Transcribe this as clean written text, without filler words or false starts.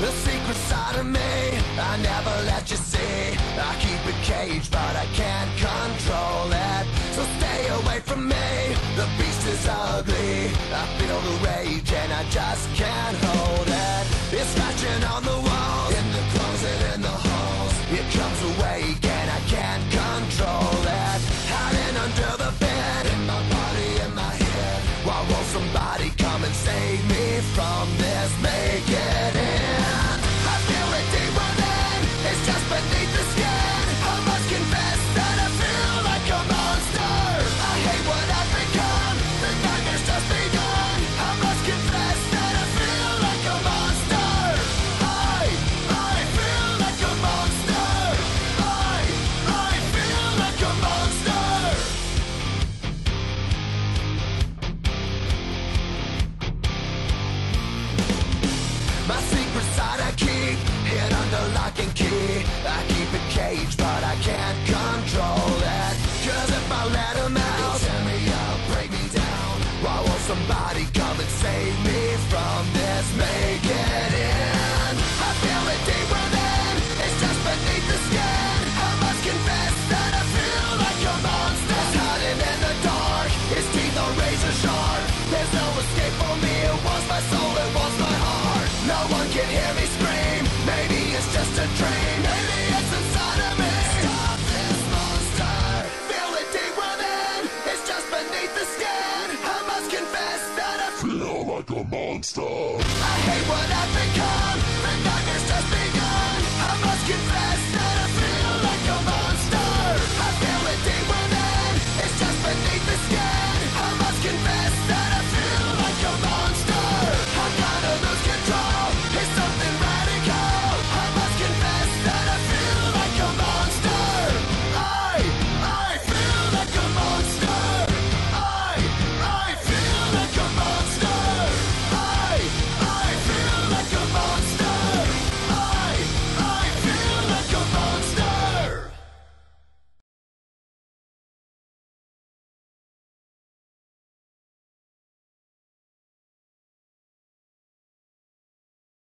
the secret side of me I never let you see. I keep it caged, but I can't control it, so stay away from me. The beast is ugly, I feel the rage and I just can't hold it. It's scratching on the walls, in the closet, in the halls. It comes awake and I can't control it. Hiding under the bed, in my body, in my head. Why won't somebody come and save me from this? Make it end. I feel it deep within, it's just beneath the skin. I must confess that I feel like a monster. I hate what I've become, the nightmare's just begun. I must confess that I feel like a monster. I feel like a monster. I feel like a monster. My secret side I keep, hid under lock and key. I keep it caged, but I can't control it. Cause if I let him out, tear me up, break me down. Why won't somebody come and save me from this? Make it in. I feel it deep within, it's just beneath the skin. I must confess that I feel like a monster. It's hiding in the dark, his teeth are razor sharp. There's no escape for me, it wants my soul, it wants my heart. No one can hear me scream. Maybe it's just a dream. Maybe it's inside of me. Stop this monster. Feel it deep within, it's just beneath the skin. I must confess that I feel like a monster. I hate what I've become.